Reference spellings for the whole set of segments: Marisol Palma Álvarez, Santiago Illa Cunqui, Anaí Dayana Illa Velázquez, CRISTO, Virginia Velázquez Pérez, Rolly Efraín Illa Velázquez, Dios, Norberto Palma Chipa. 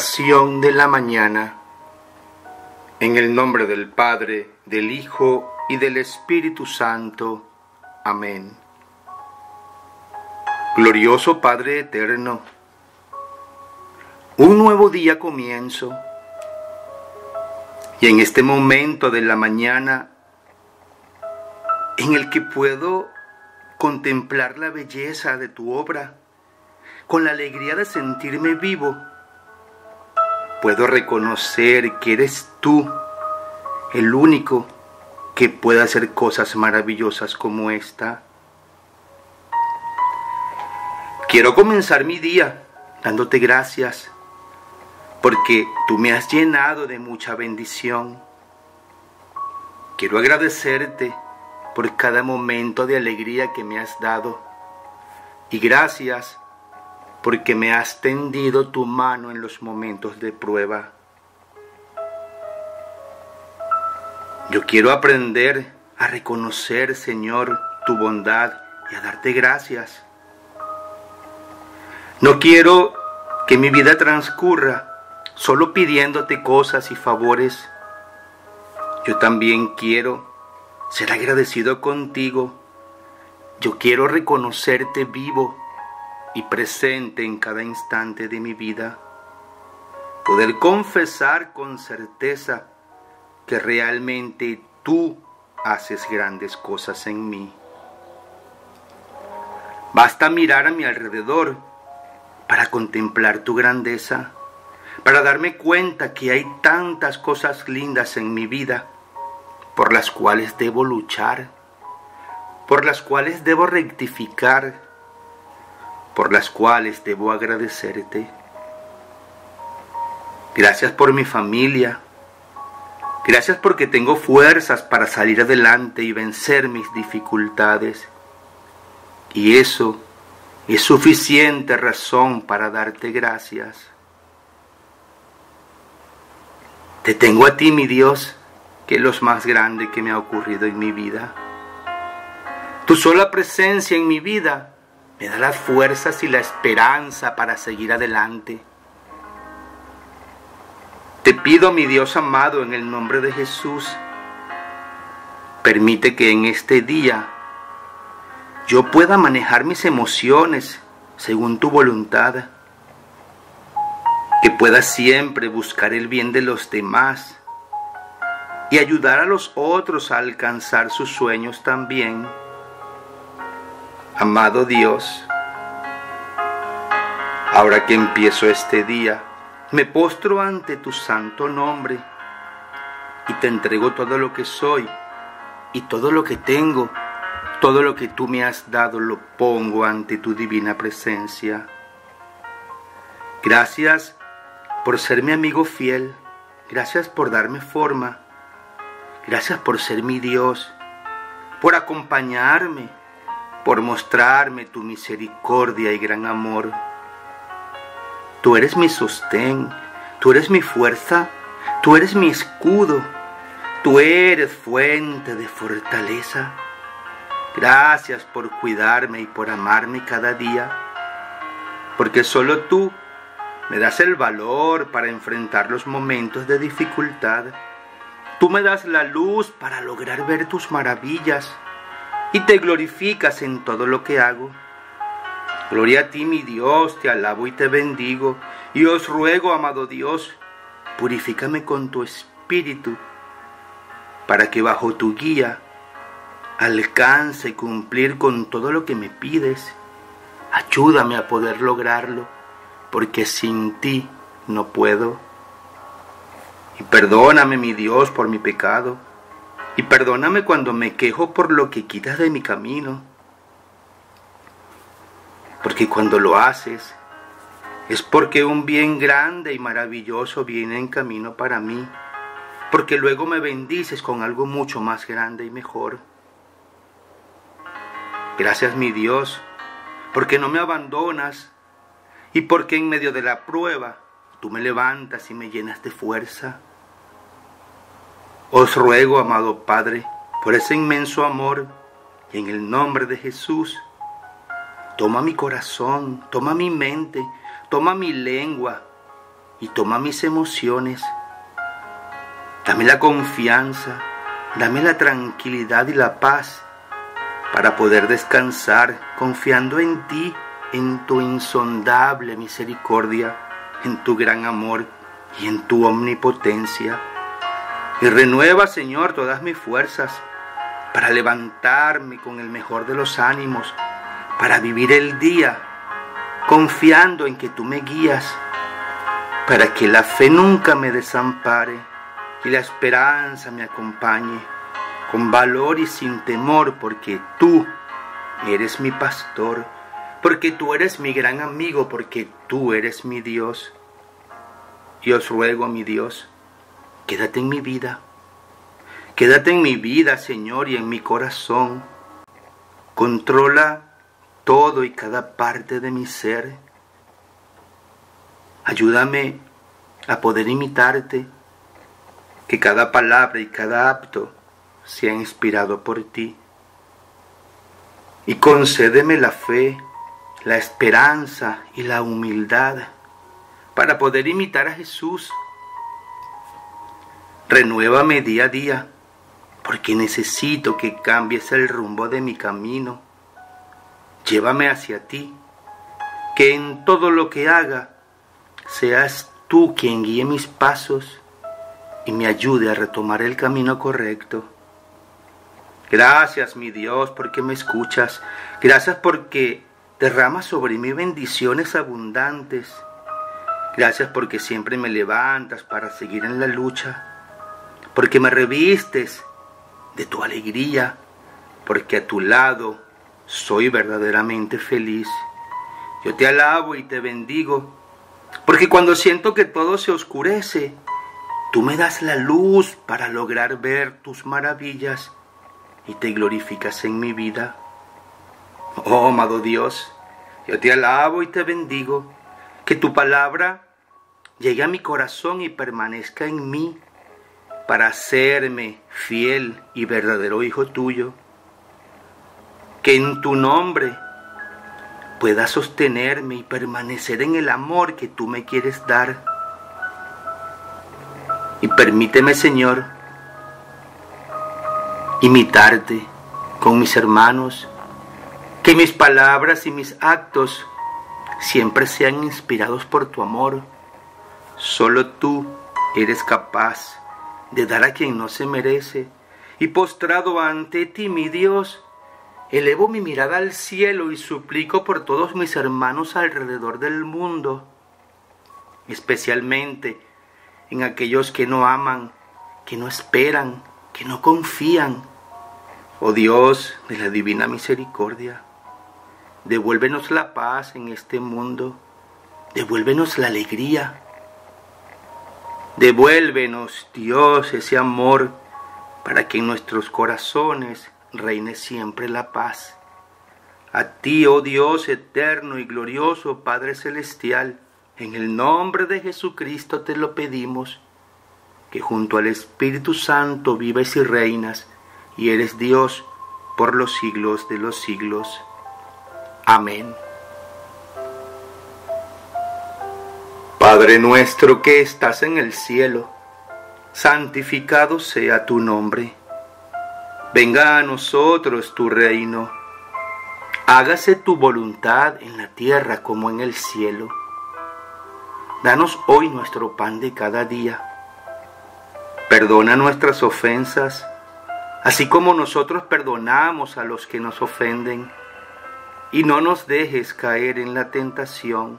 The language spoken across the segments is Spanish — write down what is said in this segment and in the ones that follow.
Oración de la mañana. En el nombre del Padre, del Hijo y del Espíritu Santo. Amén. Glorioso Padre eterno, un nuevo día comienzo, y en este momento de la mañana en el que puedo contemplar la belleza de tu obra, con la alegría de sentirme vivo, puedo reconocer que eres tú el único que puede hacer cosas maravillosas como esta. Quiero comenzar mi día dándote gracias, porque tú me has llenado de mucha bendición. Quiero agradecerte por cada momento de alegría que me has dado, y gracias porque me has tendido tu mano en los momentos de prueba. Yo quiero aprender a reconocer, Señor, tu bondad y a darte gracias. No quiero que mi vida transcurra solo pidiéndote cosas y favores. Yo también quiero ser agradecido contigo. Yo quiero reconocerte vivo y presente en cada instante de mi vida, poder confesar con certeza que realmente tú haces grandes cosas en mí. Basta mirar a mi alrededor para contemplar tu grandeza, para darme cuenta que hay tantas cosas lindas en mi vida por las cuales debo luchar, por las cuales debo rectificar, por las cuales debo agradecerte. Gracias por mi familia. Gracias porque tengo fuerzas para salir adelante y vencer mis dificultades. Y eso es suficiente razón para darte gracias. Te tengo a ti, mi Dios, que es lo más grande que me ha ocurrido en mi vida. Tu sola presencia en mi vida me da las fuerzas y la esperanza para seguir adelante. Te pido, mi Dios amado, en el nombre de Jesús, permite que en este día yo pueda manejar mis emociones según tu voluntad, que pueda siempre buscar el bien de los demás y ayudar a los otros a alcanzar sus sueños también. Amado Dios, ahora que empiezo este día, me postro ante tu santo nombre y te entrego todo lo que soy y todo lo que tengo, todo lo que tú me has dado lo pongo ante tu divina presencia. Gracias por ser mi amigo fiel, gracias por darme forma, gracias por ser mi Dios, por acompañarme, por mostrarme tu misericordia y gran amor. Tú eres mi sostén, tú eres mi fuerza, tú eres mi escudo, tú eres fuente de fortaleza. Gracias por cuidarme y por amarme cada día, porque solo tú me das el valor para enfrentar los momentos de dificultad. Tú me das la luz para lograr ver tus maravillas, y te glorificas en todo lo que hago. Gloria a ti, mi Dios, te alabo y te bendigo, y os ruego, amado Dios, purifícame con tu espíritu, para que bajo tu guía alcance y cumplir con todo lo que me pides. Ayúdame a poder lograrlo, porque sin ti no puedo. Y perdóname, mi Dios, por mi pecado, y perdóname cuando me quejo por lo que quitas de mi camino, porque cuando lo haces es porque un bien grande y maravilloso viene en camino para mí, porque luego me bendices con algo mucho más grande y mejor. Gracias, mi Dios, porque no me abandonas y porque en medio de la prueba tú me levantas y me llenas de fuerza. Os ruego, amado Padre, por ese inmenso amor, y en el nombre de Jesús, toma mi corazón, toma mi mente, toma mi lengua, y toma mis emociones. Dame la confianza, dame la tranquilidad y la paz para poder descansar confiando en ti, en tu insondable misericordia, en tu gran amor y en tu omnipotencia. Y renueva, Señor, todas mis fuerzas para levantarme con el mejor de los ánimos, para vivir el día confiando en que tú me guías, para que la fe nunca me desampare y la esperanza me acompañe con valor y sin temor, porque tú eres mi pastor, porque tú eres mi gran amigo, porque tú eres mi Dios. Y os ruego, mi Dios, quédate en mi vida. Quédate en mi vida, Señor, y en mi corazón. Controla todo y cada parte de mi ser. Ayúdame a poder imitarte, que cada palabra y cada acto sea inspirado por ti. Y concédeme la fe, la esperanza y la humildad para poder imitar a Jesús. Renuévame día a día, porque necesito que cambies el rumbo de mi camino. Llévame hacia ti, que en todo lo que haga, seas tú quien guíe mis pasos y me ayude a retomar el camino correcto. Gracias, mi Dios, porque me escuchas. Gracias porque derramas sobre mí bendiciones abundantes. Gracias porque siempre me levantas para seguir en la lucha, porque me revistes de tu alegría, porque a tu lado soy verdaderamente feliz. Yo te alabo y te bendigo, porque cuando siento que todo se oscurece, tú me das la luz para lograr ver tus maravillas y te glorificas en mi vida. Oh, amado Dios, yo te alabo y te bendigo, que tu palabra llegue a mi corazón y permanezca en mí, para hacerme fiel y verdadero hijo tuyo, que en tu nombre pueda sostenerme y permanecer en el amor que tú me quieres dar. Y permíteme, Señor, imitarte con mis hermanos, que mis palabras y mis actos siempre sean inspirados por tu amor. Solo tú eres capaz de dar a quien no se merece, y postrado ante ti, mi Dios, elevo mi mirada al cielo y suplico por todos mis hermanos alrededor del mundo, especialmente en aquellos que no aman, que no esperan, que no confían. Oh Dios de la divina misericordia, devuélvenos la paz en este mundo, devuélvenos la alegría. Devuélvenos, Dios, ese amor para que en nuestros corazones reine siempre la paz. A ti, oh Dios eterno y glorioso Padre Celestial, en el nombre de Jesucristo te lo pedimos, que junto al Espíritu Santo vives y reinas, y eres Dios por los siglos de los siglos. Amén. Padre nuestro que estás en el cielo, santificado sea tu nombre. Venga a nosotros tu reino. Hágase tu voluntad en la tierra como en el cielo. Danos hoy nuestro pan de cada día. Perdona nuestras ofensas, así como nosotros perdonamos a los que nos ofenden. Y no nos dejes caer en la tentación,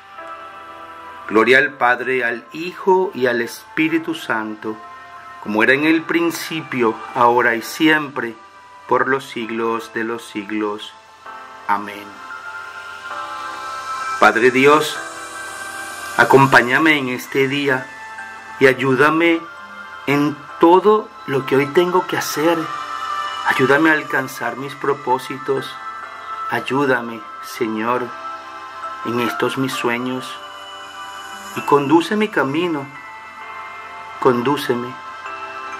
Gloria al Padre, al Hijo y al Espíritu Santo, como era en el principio, ahora y siempre, por los siglos de los siglos. Amén. Padre Dios, Acompáñame en este día y ayúdame en todo lo que hoy tengo que hacer. Ayúdame a alcanzar mis propósitos. Ayúdame, Señor, en estos mis sueños. Y conduce mi camino. Condúceme,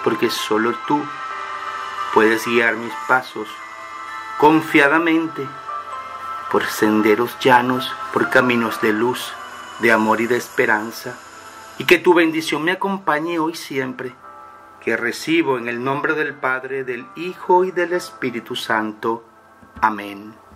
porque solo tú puedes guiar mis pasos confiadamente por senderos llanos, por caminos de luz, de amor y de esperanza. Y que tu bendición me acompañe hoy siempre, que recibo en el nombre del Padre, del Hijo y del Espíritu Santo. Amén.